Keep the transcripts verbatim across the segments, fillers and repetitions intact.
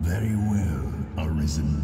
Very well, Arisen.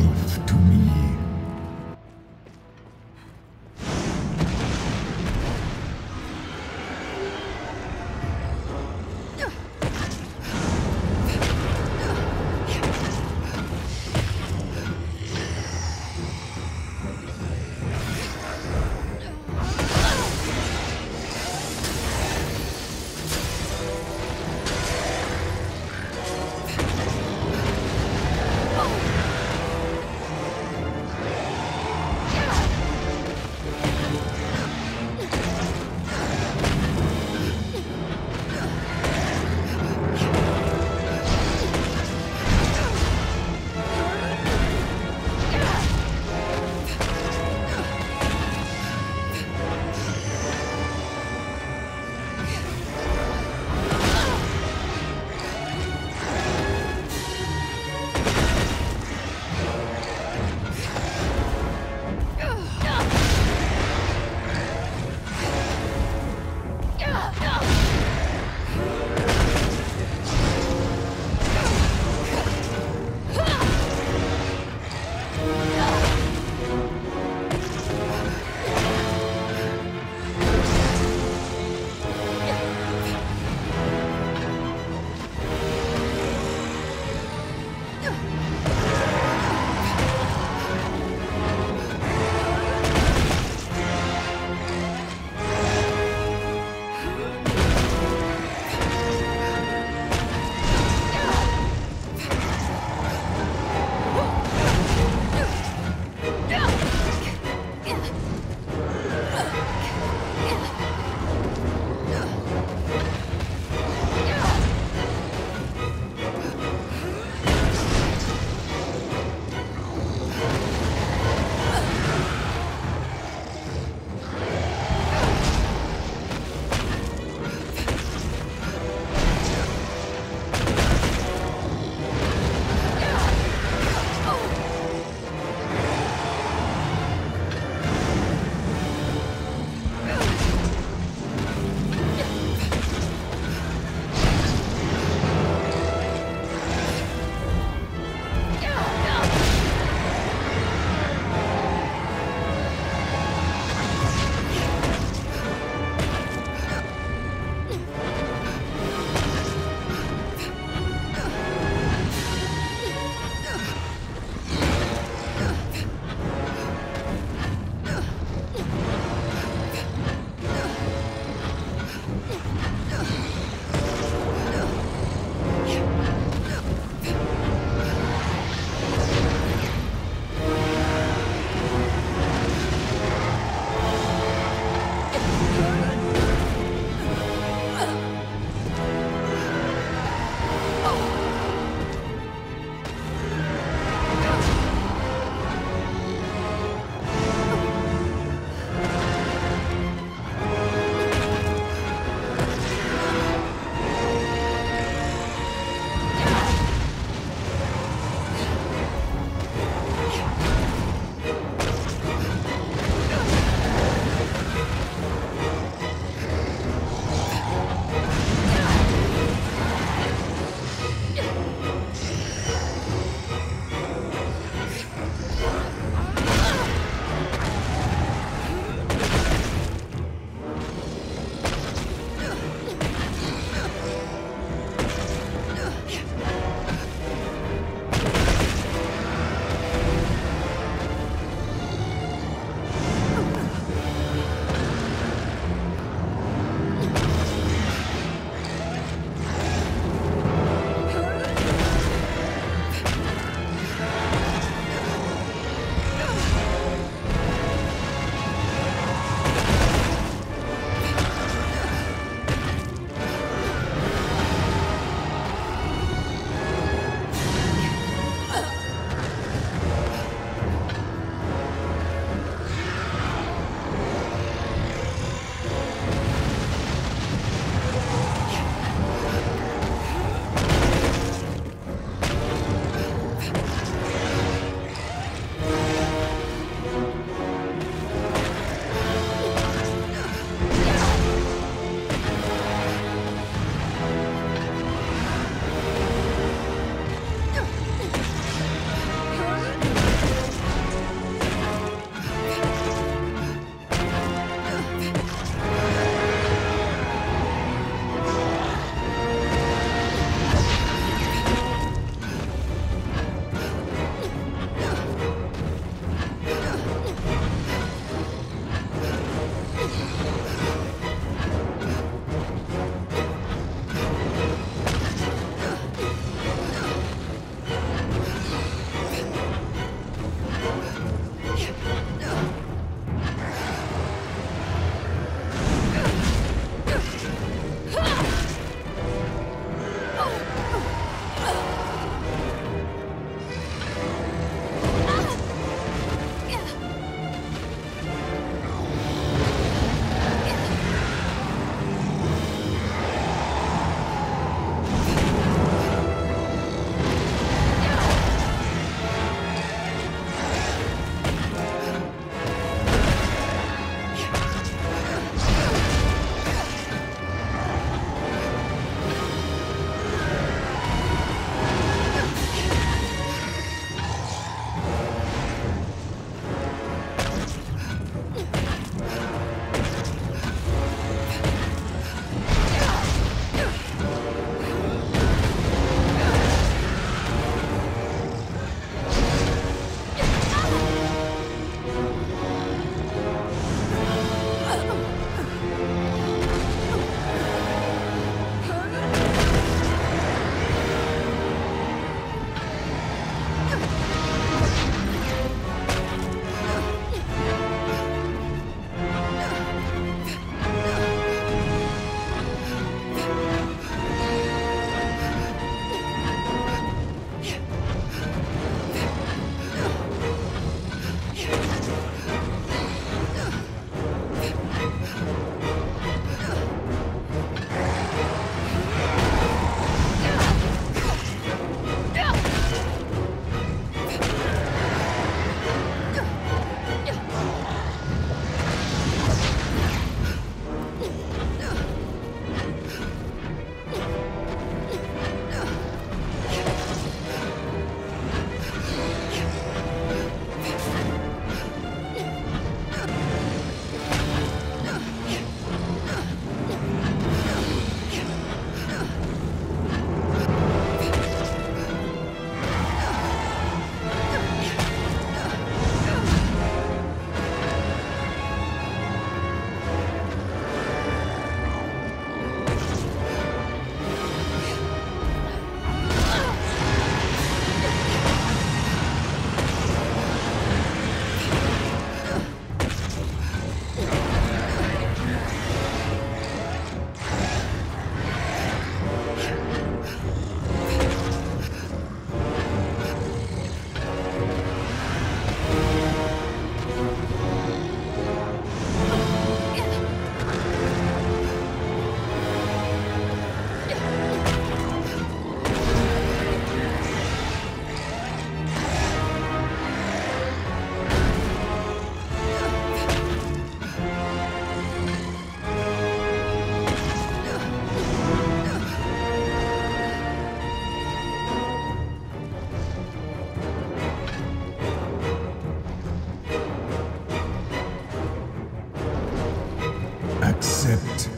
life to me.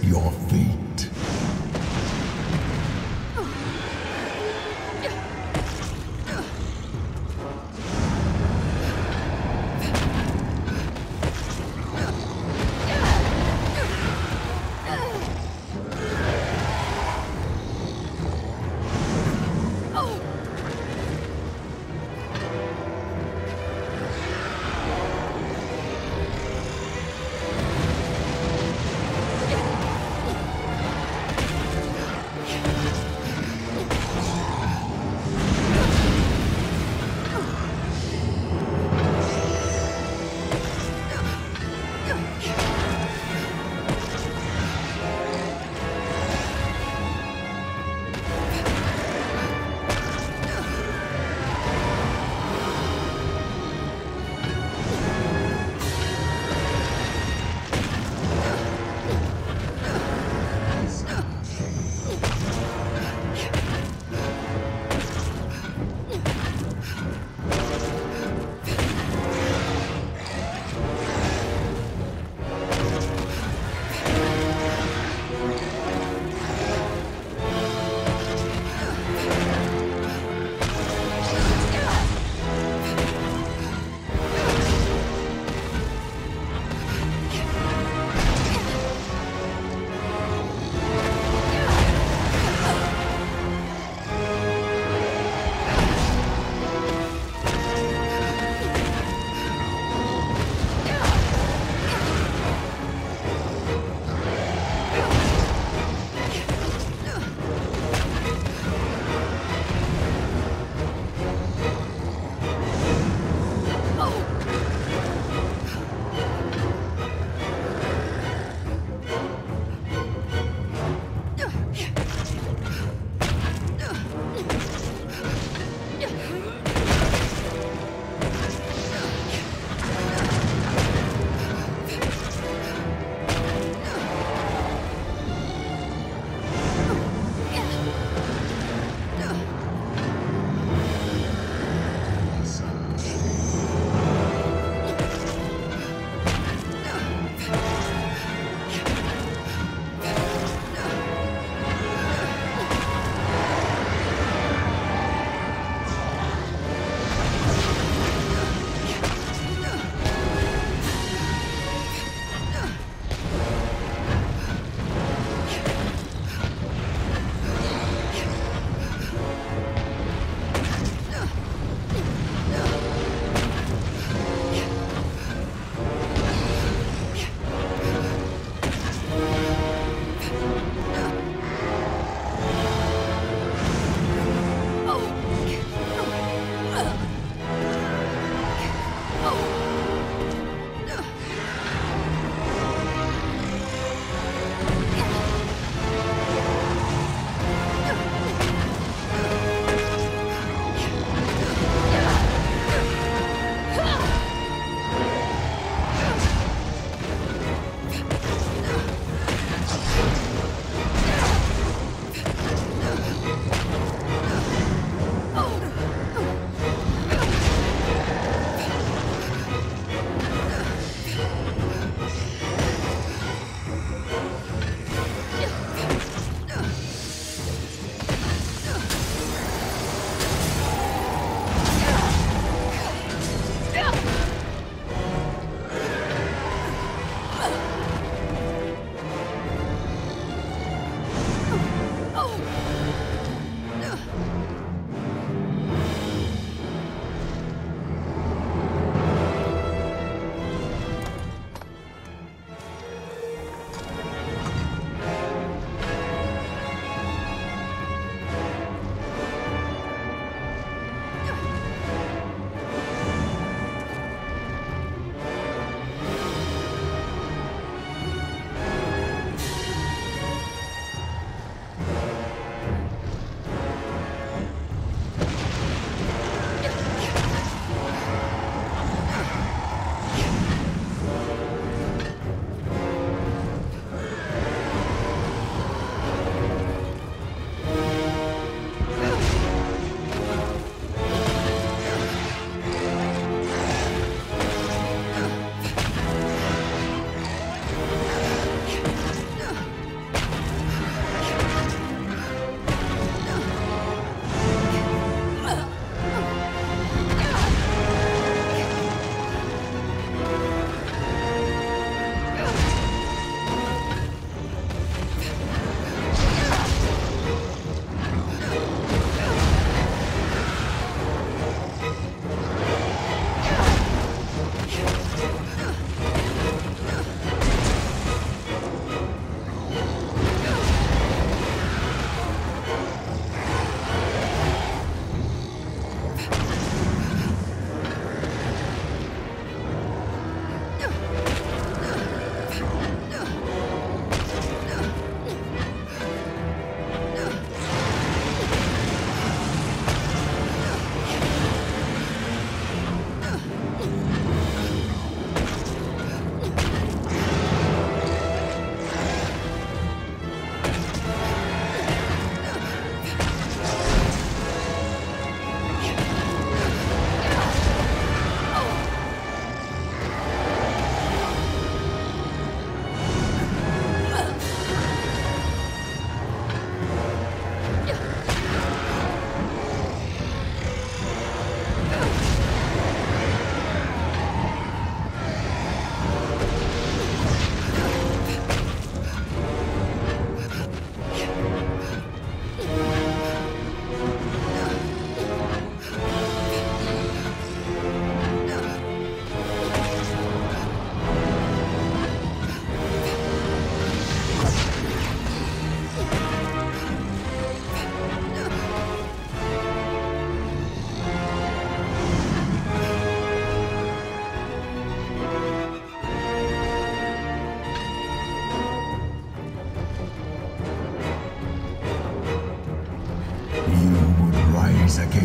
your fate.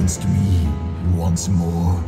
against me once more.